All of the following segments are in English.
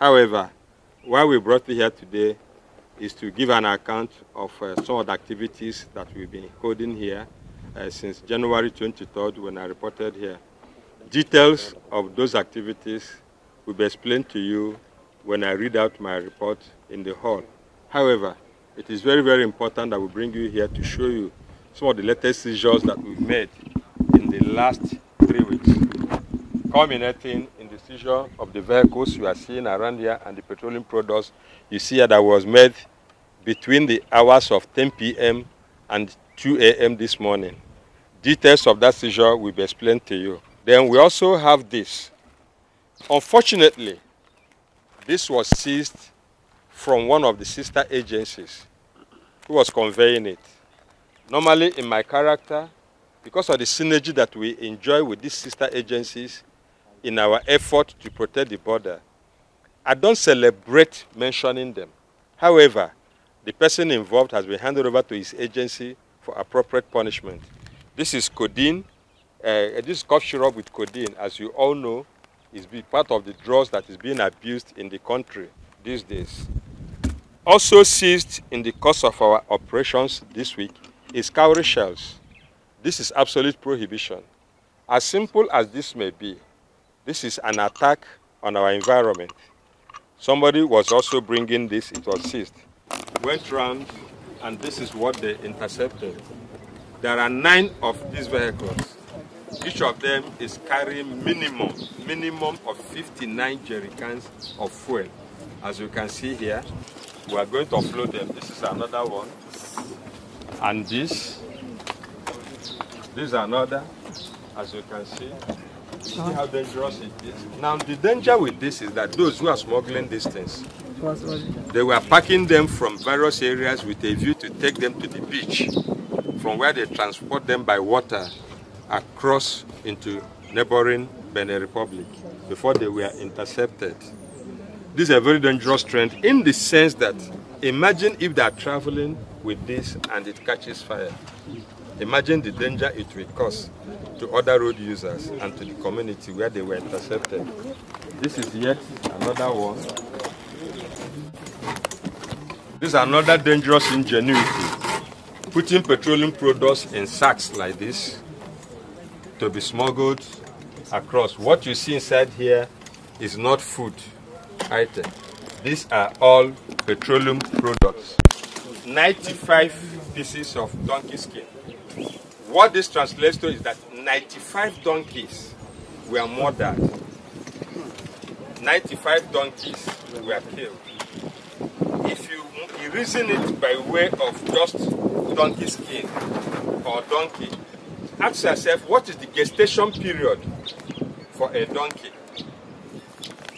However, why we brought you here today is to give an account of some of the activities that we've been holding here since January 23rd when I reported here. Details of those activities will be explained to you when I read out my report in the hall. However, it is very, very important that we bring you here to show you some of the latest seizures that we've made in the last 3 weeks, culminating in the seizure of the vehicles you are seeing around here and the petroleum products you see here that was made between the hours of 10 p.m. and 2 a.m. this morning. Details of that seizure will be explained to you. Then we also have this. Unfortunately, this was seized from one of the sister agencies who was conveying it. Normally, in my character, because of the synergy that we enjoy with these sister agencies in our effort to protect the border, I don't celebrate mentioning them. However, the person involved has been handed over to his agency for appropriate punishment. This is codeine. This cough syrup with codeine, as you all know, is part of the drugs that is being abused in the country these days. Also seized in the course of our operations this week is cowrie shells. This is absolute prohibition. As simple as this may be, this is an attack on our environment. Somebody was also bringing this, it was seized. Went round, and this is what they intercepted. There are 9 of these vehicles. Each of them is carrying minimum of 59 jerry cans of fuel. As you can see here, we are going to offload them. This is another one. And this is another, as you can see. You see how dangerous it is. Now, the danger with this is that those who are smuggling these things, they were packing them from various areas with a view to take them to the beach, from where they transport them by water across into neighboring Benin Republic before they were intercepted. This is a very dangerous trend in the sense that imagine if they are traveling with this and it catches fire. Imagine the danger it will cause to other road users and to the community where they were intercepted. This is yet another one. This is another dangerous ingenuity, putting petroleum products in sacks like this to be smuggled across. What you see inside here is not food item. These are all petroleum products. 95 pieces of donkey skin. What this translates to is that 95 donkeys were murdered. 95 donkeys were killed. If you reason it by way of just donkey skin or donkey, ask yourself, what is the gestation period for a donkey?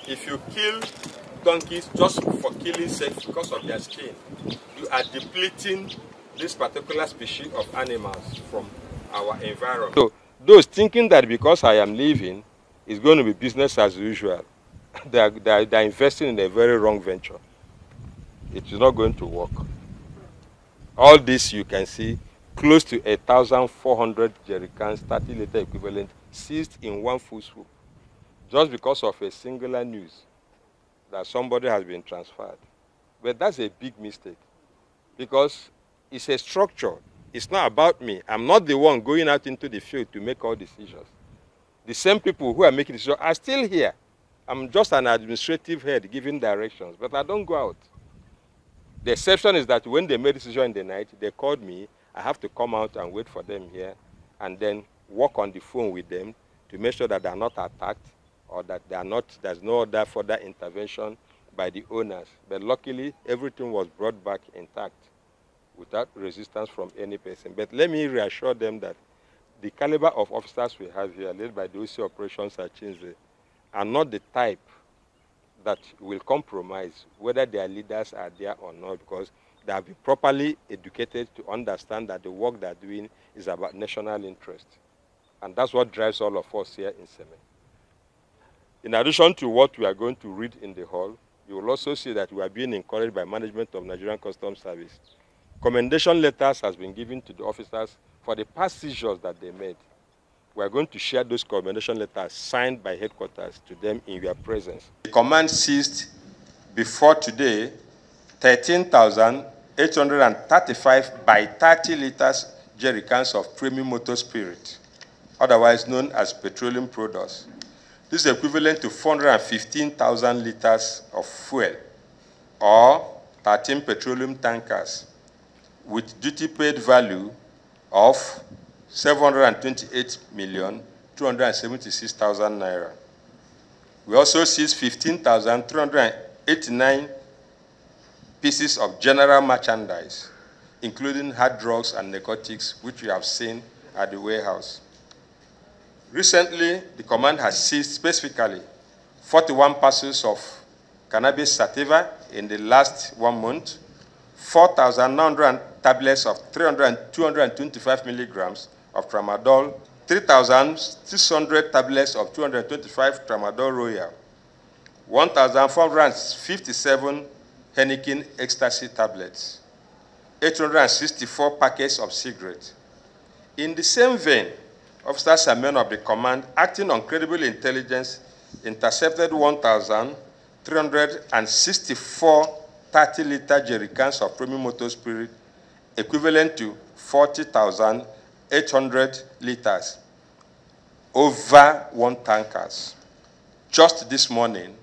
If you kill donkeys just for killing sake because of their skin, you are depleting this particular species of animals from our environment. So those thinking that because I am leaving, it's going to be business as usual, they are investing in a very wrong venture. It is not going to work. All this you can see, close to 1,400 jerry cans, 30-liter equivalent, seized in one full swoop, just because of a singular news that somebody has been transferred. But that's a big mistake, because it's a structure. It's not about me. I'm not the one going out into the field to make all decisions. The same people who are making decisions are still here. I'm just an administrative head giving directions, but I don't go out. The exception is that when they made a decision in the night, they called me. I have to come out and wait for them here and then walk on the phone with them to make sure that they are not attacked or that they are not, there's no other further intervention by the owners. But luckily, everything was brought back intact without resistance from any person. But let me reassure them that the caliber of officers we have here, led by the OC Operations Achinze, are not the type that will compromise whether their leaders are there or not, because they have been properly educated to understand that the work they are doing is about national interest. And that's what drives all of us here in Seme. In addition to what we are going to read in the hall, you will also see that we are being encouraged by management of Nigerian Customs Service. Commendation letters has been given to the officers for the past seizures that they made. We are going to share those commendation letters signed by headquarters to them in your presence. The command seized before today 13,835 by 30 liters jerry cans of premium motor spirit, otherwise known as petroleum products. This is equivalent to 415,000 liters of fuel, or 13 petroleum tankers, with duty paid value of 728,276,000 naira. We also seized 15,389 pieces of general merchandise, including hard drugs and narcotics, which we have seen at the warehouse. Recently, the command has seized specifically 41 parcels of cannabis sativa in the last 1 month, 4,900 tablets of 225 milligrams of tramadol, 3,600 tablets of 225 tramadol royal, 1,457 Henneken ecstasy tablets, 864 packets of cigarettes. In the same vein, officers and men of the command, acting on credible intelligence, intercepted 1,364 30-liter jerry cans of premium motor spirit, equivalent to 40,800 liters, over 1 tankers. Just this morning,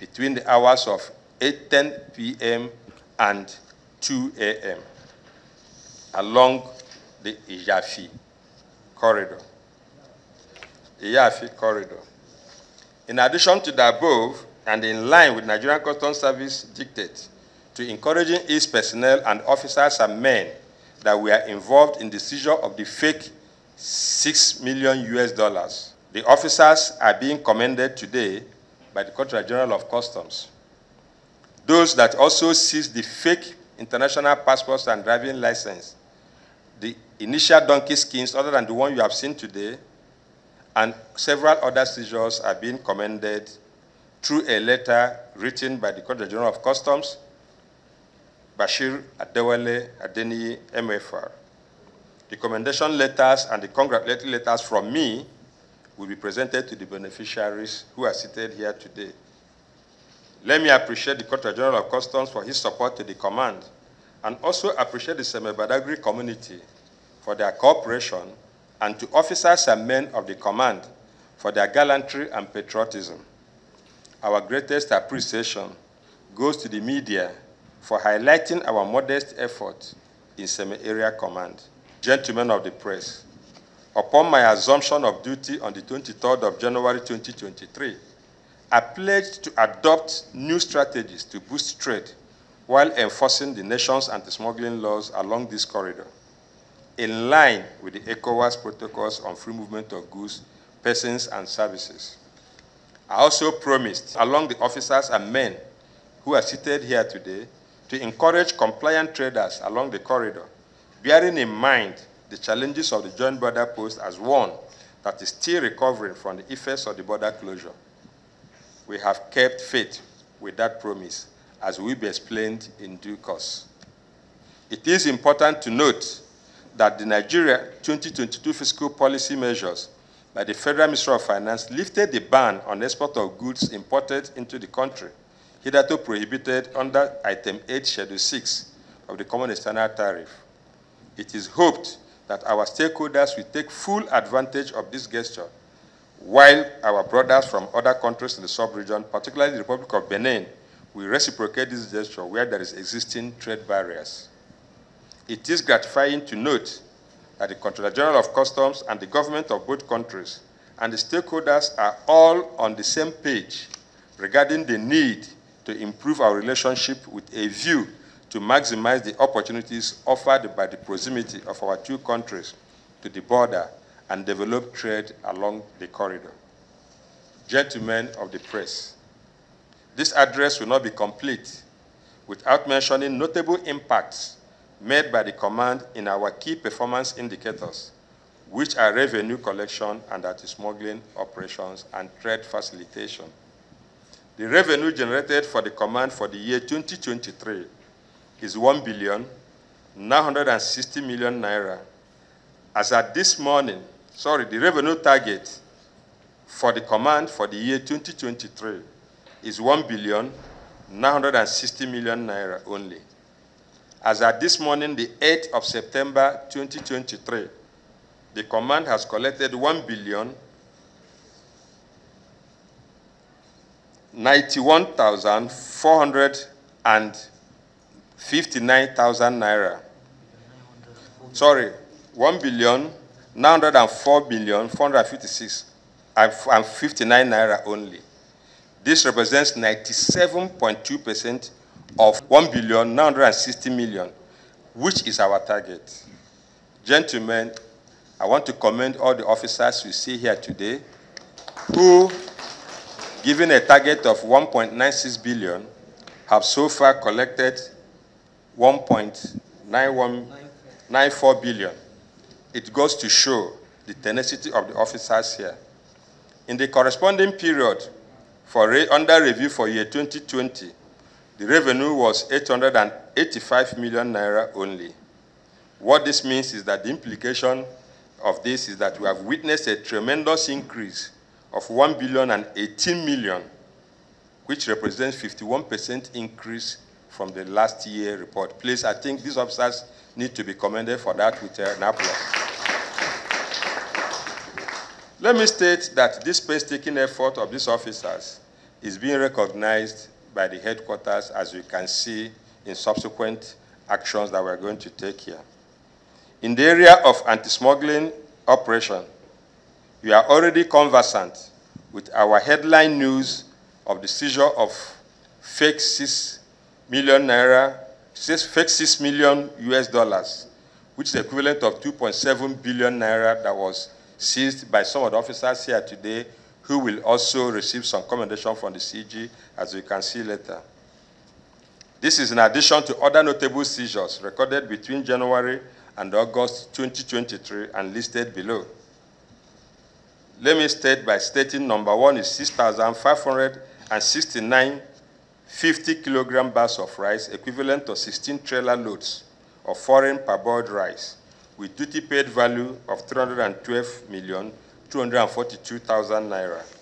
between the hours of 8:10 p.m. and 2 a.m. along the Ijafi corridor. Ijafi corridor. In addition to the above, and in line with Nigerian Customs Service dictates to encouraging its personnel and officers and men that were involved in the seizure of the fake $6 million. The officers are being commended today by the Comptroller General of Customs. Those that also seized the fake international passports and driving license, the initial donkey skins other than the one you have seen today, and several other seizures are being commended through a letter written by the Comptroller General of Customs, Bashir Adewale Adeni, MFR. The commendation letters and the congratulatory letters from me will be presented to the beneficiaries who are seated here today. Let me appreciate the Comptroller General of Customs for his support to the command, and also appreciate the Seme Badagry community for their cooperation, and to officers and men of the command for their gallantry and patriotism. Our greatest appreciation goes to the media for highlighting our modest effort in Seme Area Command. Gentlemen of the press, upon my assumption of duty on the 23rd of January 2023, I pledge to adopt new strategies to boost trade while enforcing the nation's anti-smuggling laws along this corridor, in line with the ECOWAS protocols on free movement of goods, persons, and services. I also promised, along the officers and men who are seated here today, to encourage compliant traders along the corridor, bearing in mind the challenges of the joint border post as one that is still recovering from the effects of the border closure. We have kept faith with that promise, as will be explained in due course. It is important to note that the Nigeria 2022 fiscal policy measures by the Federal Ministry of Finance lifted the ban on export of goods imported into the country, hitherto prohibited under Item 8, Schedule 6 of the Common External Tariff. It is hoped that our stakeholders will take full advantage of this gesture, while our brothers from other countries in the sub-region, particularly the Republic of Benin, will reciprocate this gesture where there is existing trade barriers. It is gratifying to note that the Comptroller General of Customs and the government of both countries and the stakeholders are all on the same page regarding the need to improve our relationship with a view to maximize the opportunities offered by the proximity of our two countries to the border and develop trade along the corridor. Gentlemen of the press, this address will not be complete without mentioning notable impacts made by the command in our key performance indicators, which are revenue collection and anti-smuggling operations and trade facilitation. The revenue generated for the command for the year 2023 is 1,960,000,000 naira. As at this morning, the revenue target for the command for the year 2023 is 1,960,000,000 960 million naira only. As at this morning, the 8th of September 2023, the command has collected 1,904,459 naira only. This represents 97.2% of 1,960,000,000, which is our target. Gentlemen, I want to commend all the officers you see here today who, given a target of 1.96 billion, have so far collected 1.9194 billion. It goes to show the tenacity of the officers here. In the corresponding period under review for year 2020, the revenue was 885 million naira only. What this means is that the implication of this is that we have witnessed a tremendous increase of 1,018,000,000, which represents 51% increase from the last year report. Please, I think these officers need to be commended for that with an applause. Let me state that this painstaking effort of these officers is being recognized by the headquarters, as you can see in subsequent actions that we're going to take here. In the area of anti-smuggling operation, you are already conversant with our headline news of the seizure of fake 6 million US dollars, which is the equivalent of 2.7 billion naira that was seized by some of the officers here today, who will also receive some commendation from the CG, as you can see later. This is in addition to other notable seizures recorded between January and August 2023 and listed below. Let me state by stating number one is 6,569 50-kilogram bags of rice, equivalent to 16 trailer loads of foreign parboiled rice, with duty paid value of 312,242,000 naira.